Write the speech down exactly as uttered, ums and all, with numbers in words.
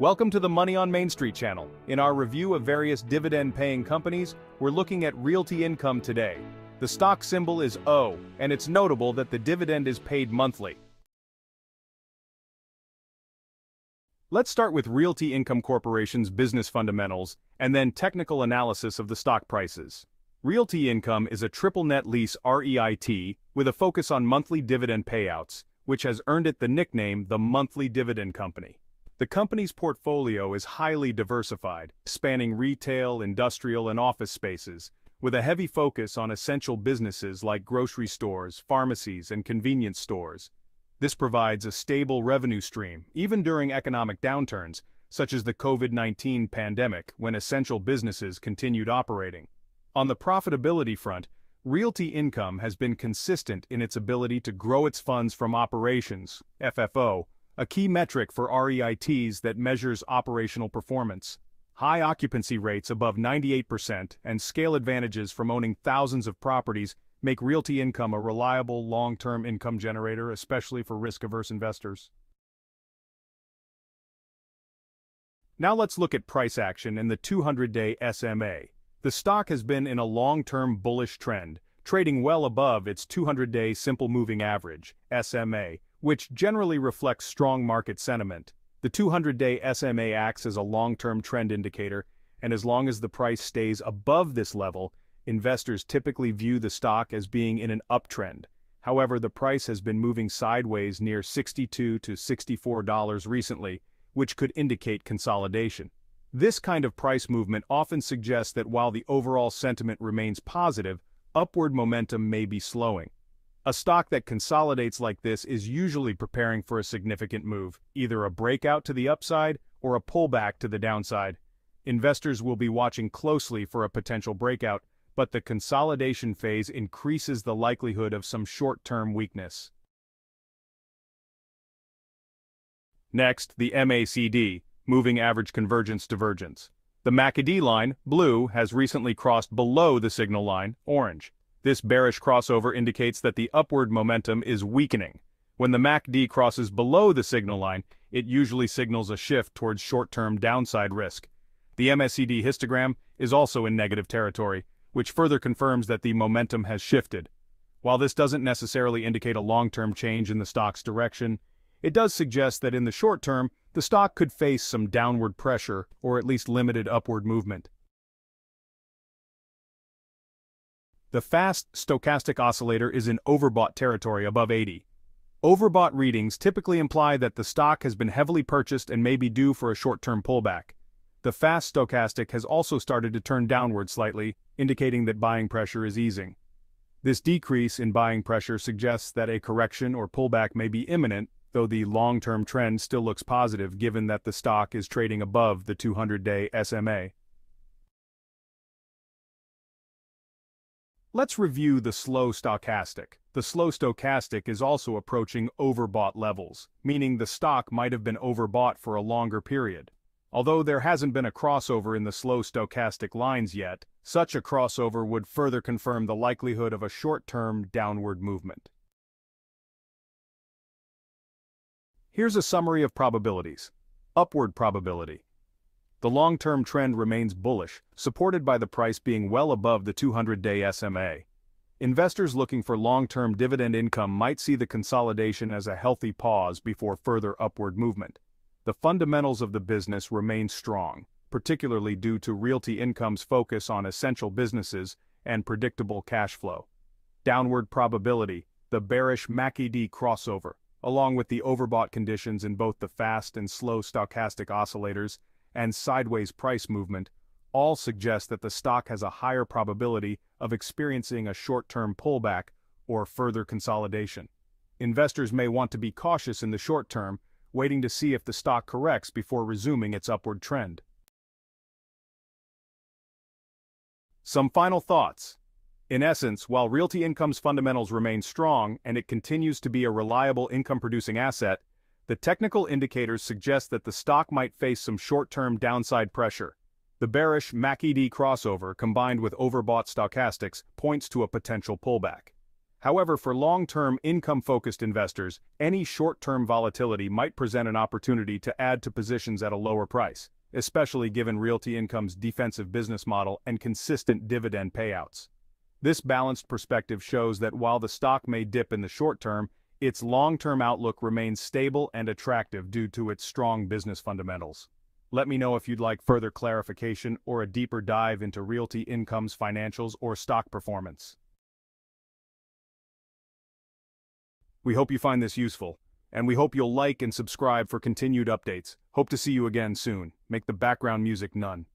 Welcome to the Money on Main Street channel. In our review of various dividend-paying companies, we're looking at Realty Income today. The stock symbol is O, and it's notable that the dividend is paid monthly. Let's start with Realty Income Corporation's business fundamentals, and then technical analysis of the stock prices. Realty Income is a triple net lease R E I T, with a focus on monthly dividend payouts, which has earned it the nickname the Monthly Dividend Company. The company's portfolio is highly diversified, spanning retail, industrial, and office spaces, with a heavy focus on essential businesses like grocery stores, pharmacies, and convenience stores. This provides a stable revenue stream, even during economic downturns, such as the COVID nineteen pandemic, when essential businesses continued operating. On the profitability front, Realty Income has been consistent in its ability to grow its funds from operations, F F O, a key metric for R E I Ts that measures operational performance. High occupancy rates above ninety-eight percent and scale advantages from owning thousands of properties make Realty Income a reliable long-term income generator, especially for risk-averse investors. Now let's look at price action in the two hundred day S M A. The stock has been in a long-term bullish trend, trading well above its two hundred day simple moving average, S M A, which generally reflects strong market sentiment. The two hundred day S M A acts as a long-term trend indicator, and as long as the price stays above this level, investors typically view the stock as being in an uptrend. However, the price has been moving sideways near sixty-two to sixty-four dollars recently, which could indicate consolidation. This kind of price movement often suggests that while the overall sentiment remains positive, upward momentum may be slowing. A stock that consolidates like this is usually preparing for a significant move, either a breakout to the upside or a pullback to the downside. Investors will be watching closely for a potential breakout, but the consolidation phase increases the likelihood of some short-term weakness. Next, the M A C D, Moving Average Convergence Divergence. The M A C D line, blue, has recently crossed below the signal line, orange. This bearish crossover indicates that the upward momentum is weakening. When the M A C D crosses below the signal line, it usually signals a shift towards short-term downside risk. The M A C D histogram is also in negative territory, which further confirms that the momentum has shifted. While this doesn't necessarily indicate a long-term change in the stock's direction, it does suggest that in the short term, the stock could face some downward pressure or at least limited upward movement. The fast stochastic oscillator is in overbought territory above eighty. Overbought readings typically imply that the stock has been heavily purchased and may be due for a short-term pullback. The fast stochastic has also started to turn downward slightly, indicating that buying pressure is easing. This decrease in buying pressure suggests that a correction or pullback may be imminent, though the long-term trend still looks positive given that the stock is trading above the two hundred day S M A. Let's review the slow stochastic. The slow stochastic is also approaching overbought levels, meaning the stock might have been overbought for a longer period. Although there hasn't been a crossover in the slow stochastic lines yet, such a crossover would further confirm the likelihood of a short-term downward movement. Here's a summary of probabilities. Upward probability. The long-term trend remains bullish, supported by the price being well above the two hundred day S M A. Investors looking for long-term dividend income might see the consolidation as a healthy pause before further upward movement. The fundamentals of the business remain strong, particularly due to Realty Income's focus on essential businesses and predictable cash flow. Downward probability, the bearish M A C D crossover, along with the overbought conditions in both the fast and slow stochastic oscillators, and sideways price movement, all suggest that the stock has a higher probability of experiencing a short-term pullback or further consolidation. Investors may want to be cautious in the short term, waiting to see if the stock corrects before resuming its upward trend. Some final thoughts. In essence, while Realty Income's fundamentals remain strong and it continues to be a reliable income-producing asset, the technical indicators suggest that the stock might face some short-term downside pressure. The bearish M A C D crossover combined with overbought stochastics points to a potential pullback. However, for long-term income-focused investors, any short-term volatility might present an opportunity to add to positions at a lower price, especially given Realty Income's defensive business model and consistent dividend payouts. This balanced perspective shows that while the stock may dip in the short term, its long-term outlook remains stable and attractive due to its strong business fundamentals. Let me know if you'd like further clarification or a deeper dive into Realty Income's financials or stock performance. We hope you find this useful, and we hope you'll like and subscribe for continued updates. Hope to see you again soon. Make the background music none.